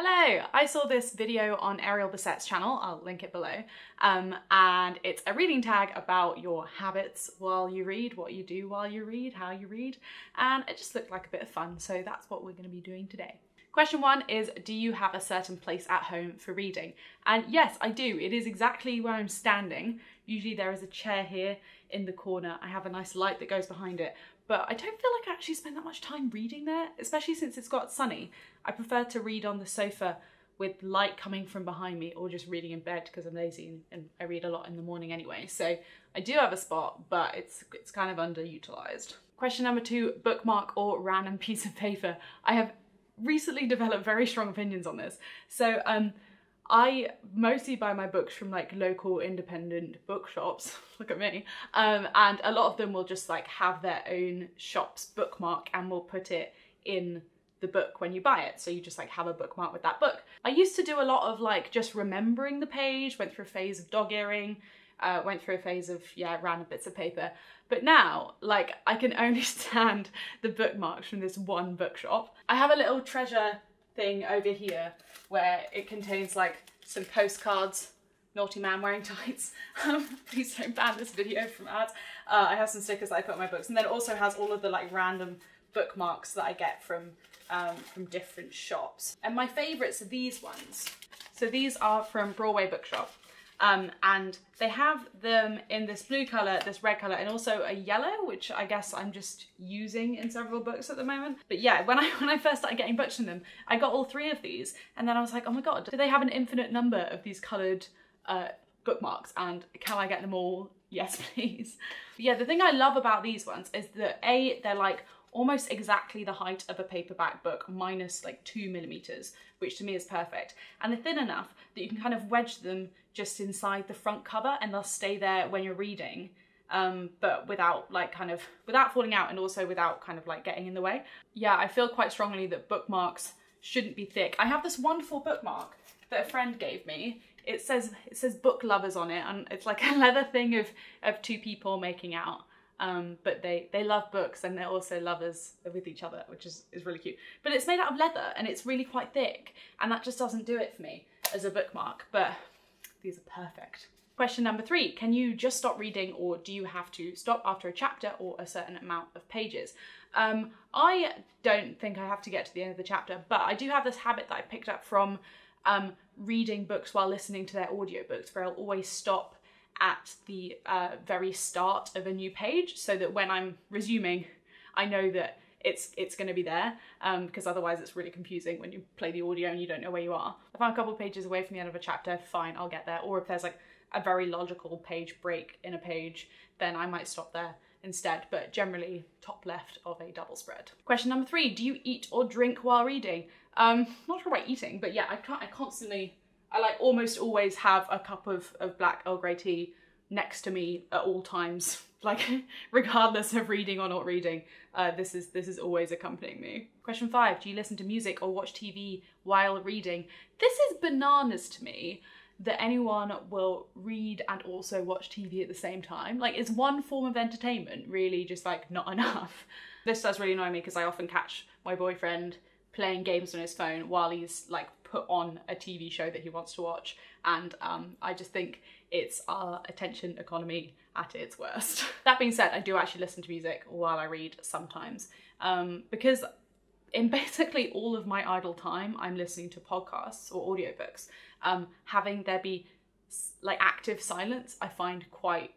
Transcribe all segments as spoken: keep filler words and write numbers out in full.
Hello! I saw this video on Ariel Bissett's channel, I'll link it below, um, and it's a reading tag about your habits while you read, what you do while you read, how you read, and it just looked like a bit of fun, so that's what we're going to be doing today. Question one is, do you have a certain place at home for reading? And yes, I do. It is exactly where I'm standing. Usually there is a chair here in the corner. I have a nice light that goes behind it, but I don't feel like I actually spend that much time reading there, especially since it's got sunny. I prefer to read on the sofa with light coming from behind me, or just reading in bed because I'm lazy and, and I read a lot in the morning anyway. So I do have a spot, but it's, it's kind of underutilized. Question number two, bookmark or random piece of paper. I have recently developed very strong opinions on this. So um, I mostly buy my books from like local independent bookshops, look at me, um, and a lot of them will just like have their own shop's bookmark and will put it in the book when you buy it. So you just like have a bookmark with that book. I used to do a lot of like just remembering the page, went through a phase of dog earring, Uh, went through a phase of, yeah, random bits of paper. But now, like, I can only stand the bookmarks from this one bookshop. I have a little treasure thing over here where it contains, like, some postcards, naughty man wearing tights. Um, please don't ban this video from ads. Uh, I have some stickers that I put on my books. And then it also has all of the, like, random bookmarks that I get from, um, from different shops. And my favourites are these ones. So these are from Broadway Bookshop. Um, and they have them in this blue colour, this red colour, and also a yellow, which I guess I'm just using in several books at the moment. But yeah, when I when I first started getting books from them, I got all three of these, and then I was like, oh my god, do they have an infinite number of these coloured uh, bookmarks, and can I get them all? Yes, please. But yeah, the thing I love about these ones is that A, they're like almost exactly the height of a paperback book, minus like two millimeters, which to me is perfect. And they're thin enough that you can kind of wedge them just inside the front cover and they'll stay there when you're reading, um, but without like kind of, without falling out and also without kind of like getting in the way. Yeah, I feel quite strongly that bookmarks shouldn't be thick. I have this wonderful bookmark that a friend gave me. It says, it says book lovers on it, and it's like a leather thing of, of two people making out. Um, but they, they love books and they're also lovers with each other, which is, is really cute. But it's made out of leather and it's really quite thick, and that just doesn't do it for me as a bookmark, but these are perfect. Question number three, can you just stop reading, or do you have to stop after a chapter or a certain amount of pages? Um, I don't think I have to get to the end of the chapter, but I do have this habit that I picked up from um, reading books while listening to their audiobooks, where I'll always stop at the uh, very start of a new page, so that when I'm resuming, I know that it's it's going to be there, um, because otherwise it's really confusing when you play the audio and you don't know where you are. If I'm a couple of pages away from the end of a chapter, fine, I'll get there. Or if there's like a very logical page break in a page, then I might stop there instead, but generally top left of a double spread. Question number three, do you eat or drink while reading? Um, not sure about eating, but yeah, I can't, I constantly I like almost always have a cup of, of black Earl Grey tea next to me at all times, like regardless of reading or not reading. Uh, this is this is always accompanying me. Question five, do you listen to music or watch T V while reading? This is bananas to me, that anyone will read and also watch T V at the same time. Like, is one form of entertainment really just like not enough? This does really annoy me because I often catch my boyfriend playing games on his phone while he's like put on a T V show that he wants to watch, and um, I just think it's our attention economy at its worst. That being said, I do actually listen to music while I read sometimes, um, because in basically all of my idle time I'm listening to podcasts or audiobooks. Um, having there be like active silence I find quite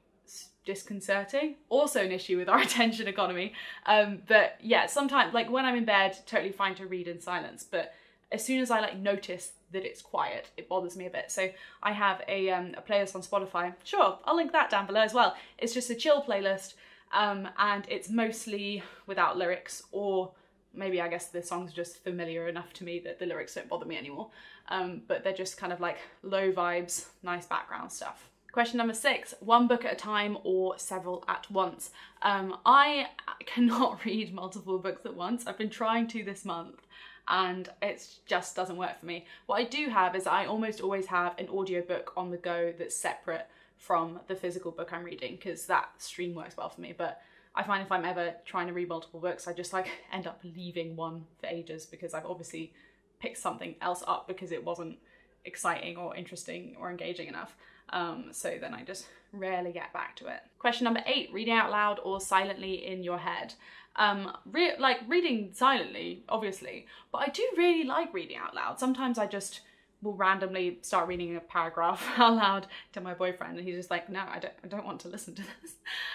disconcerting, also an issue with our attention economy, um, but yeah, sometimes like when I'm in bed, totally fine to read in silence, but as soon as I like notice that it's quiet, it bothers me a bit. So I have a, um, a playlist on Spotify. Sure, I'll link that down below as well. It's just a chill playlist, um, and it's mostly without lyrics, or maybe I guess the songs are just familiar enough to me that the lyrics don't bother me anymore. Um, but they're just kind of like low vibes, nice background stuff. Question number six, one book at a time or several at once? Um, I cannot read multiple books at once. I've been trying to this month, and it just doesn't work for me. What I do have is I almost always have an audiobook on the go that's separate from the physical book I'm reading, because that stream works well for me, but I find if I'm ever trying to read multiple books, I just like end up leaving one for ages because I've obviously pick something else up because it wasn't exciting or interesting or engaging enough. Um, so then I just rarely get back to it. Question number eight, reading out loud or silently in your head. Um, re like reading silently, obviously, but I do really like reading out loud. Sometimes I just will randomly start reading a paragraph out loud to my boyfriend and he's just like, no, I don't, I don't want to listen to this.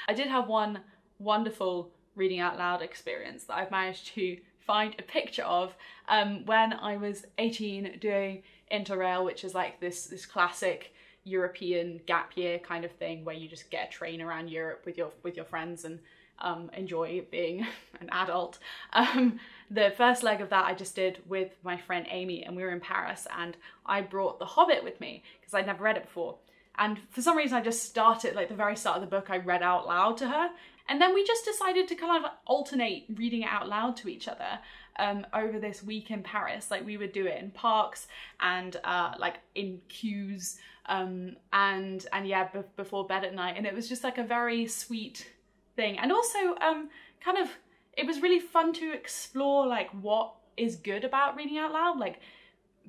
I did have one wonderful reading out loud experience that I've managed to find a picture of um, when I was eighteen doing Interrail, which is like this, this classic European gap year kind of thing where you just get a train around Europe with your with your friends and um, enjoy being an adult. Um, the first leg of that I just did with my friend Amy and we were in Paris and I brought The Hobbit with me because I'd never read it before. And for some reason I just started, like the very start of the book I read out loud to her. And then we just decided to kind of alternate reading it out loud to each other um, over this week in Paris. Like we would do it in parks and uh, like in queues um, and and yeah, b before bed at night. And it was just like a very sweet thing. And also um, kind of, it was really fun to explore like what is good about reading out loud. Like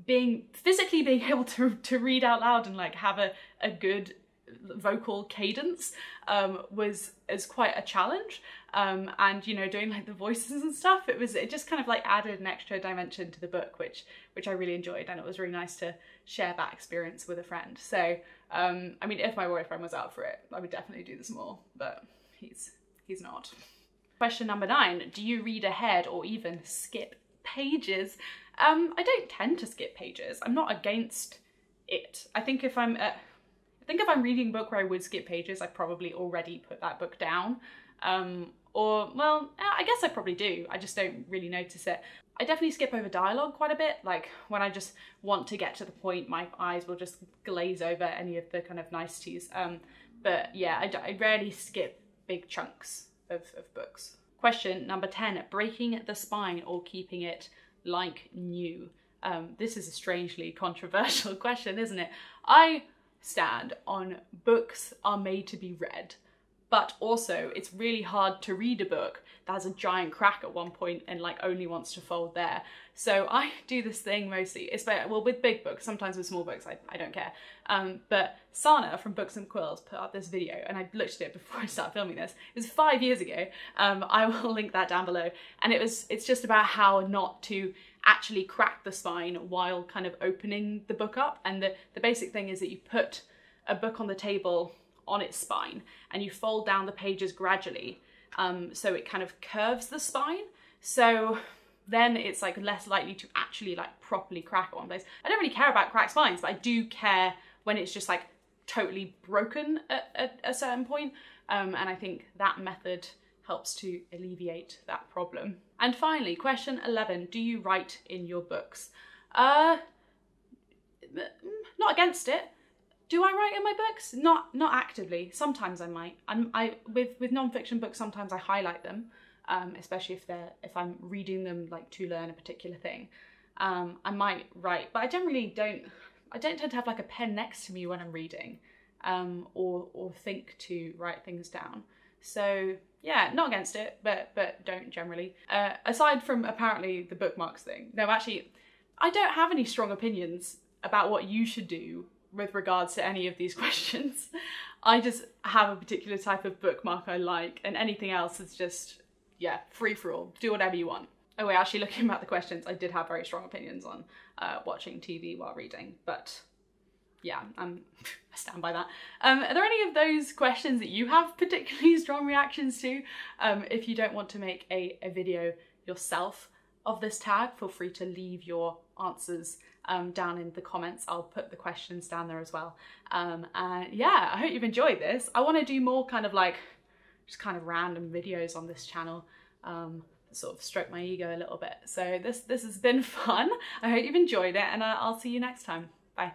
being, physically being able to, to read out loud and like have a, a good vocal cadence um was is quite a challenge, um and you know, doing like the voices and stuff, it was it just kind of like added an extra dimension to the book, which which I really enjoyed, and it was really nice to share that experience with a friend. So um I mean, if my boyfriend was out for it, I would definitely do this more, but he's he's not. Question number nine, do you read ahead or even skip pages? um I don't tend to skip pages. I'm not against it. I think if I'm at I think if I'm reading a book where I would skip pages, I probably already put that book down. Um, or, well, I guess I probably do. I just don't really notice it. I definitely skip over dialogue quite a bit. Like when I just want to get to the point, my eyes will just glaze over any of the kind of niceties. Um, but yeah, I, I rarely skip big chunks of, of books. Question number ten, breaking the spine or keeping it like new. Um, this is a strangely controversial question, isn't it? I stand on books are made to be read, but also it's really hard to read a book that has a giant crack at one point and like only wants to fold there. So I do this thing mostly, it's by, well with big books, sometimes with small books I, I don't care, um, but Sana from Books and Quills put up this video and I looked at it before I started filming this, it was five years ago, um, I will link that down below, and it was it's just about how not to actually crack the spine while kind of opening the book up. And the, the basic thing is that you put a book on the table on its spine and you fold down the pages gradually, um, so it kind of curves the spine. So then it's like less likely to actually like properly crack at one place. I don't really care about cracked spines, but I do care when it's just like totally broken at, at a certain point. Um, and I think that method helps to alleviate that problem. And finally, question eleven, do you write in your books? Uh, not against it. Do I write in my books? Not not actively. Sometimes I might. I'm, I with with non-fiction books, sometimes I highlight them, um, especially if they're if I'm reading them like to learn a particular thing. Um, I might write, but I generally don't. I don't tend to have like a pen next to me when I'm reading, um, or or think to write things down. So yeah, not against it, but but don't generally. Uh, aside from apparently the bookmarks thing, no, actually, I don't have any strong opinions about what you should do with regards to any of these questions. I just have a particular type of bookmark I like, and anything else is just, yeah, free for all. Do whatever you want. Oh wait, actually looking at the questions, I did have very strong opinions on uh, watching T V while reading, but yeah, um, I stand by that. Um, are there any of those questions that you have particularly strong reactions to? Um, if you don't want to make a, a video yourself of this tag, feel free to leave your answers um, down in the comments. I'll put the questions down there as well. Um, and yeah, I hope you've enjoyed this. I want to do more kind of like, just kind of random videos on this channel. Um, sort of stroke my ego a little bit. So this, this has been fun. I hope you've enjoyed it and I'll see you next time. Bye.